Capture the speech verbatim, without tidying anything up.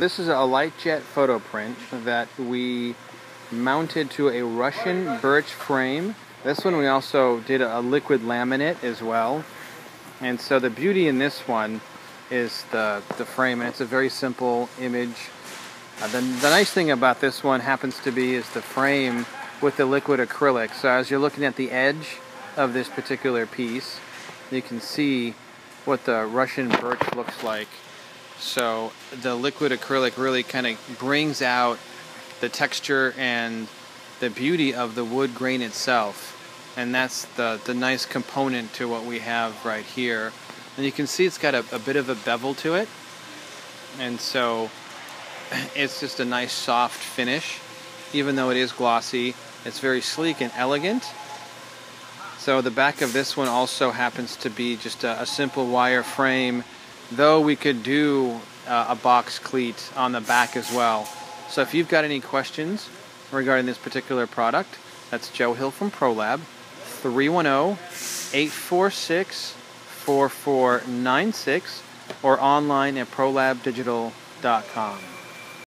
This is a Lightjet photo print that we mounted to a Russian birch frame. This one we also did a liquid laminate as well. And so the beauty in this one is the, the frame, and it's a very simple image. Uh, the, the nice thing about this one happens to be is the frame with the liquid acrylic. So as you're looking at the edge of this particular piece, you can see what the Russian birch looks like. So the liquid acrylic really kind of brings out the texture and the beauty of the wood grain itself. And that's the, the nice component to what we have right here. And you can see it's got a, a bit of a bevel to it. And so it's just a nice soft finish. Even though it is glossy, it's very sleek and elegant. So the back of this one also happens to be just a, a simple wire frame, though we could do uh, a box cleat on the back as well. So if you've got any questions regarding this particular product, that's Joe Hill from ProLab, three one zero, eight four six, four four nine six, or online at ProLab Digital dot com.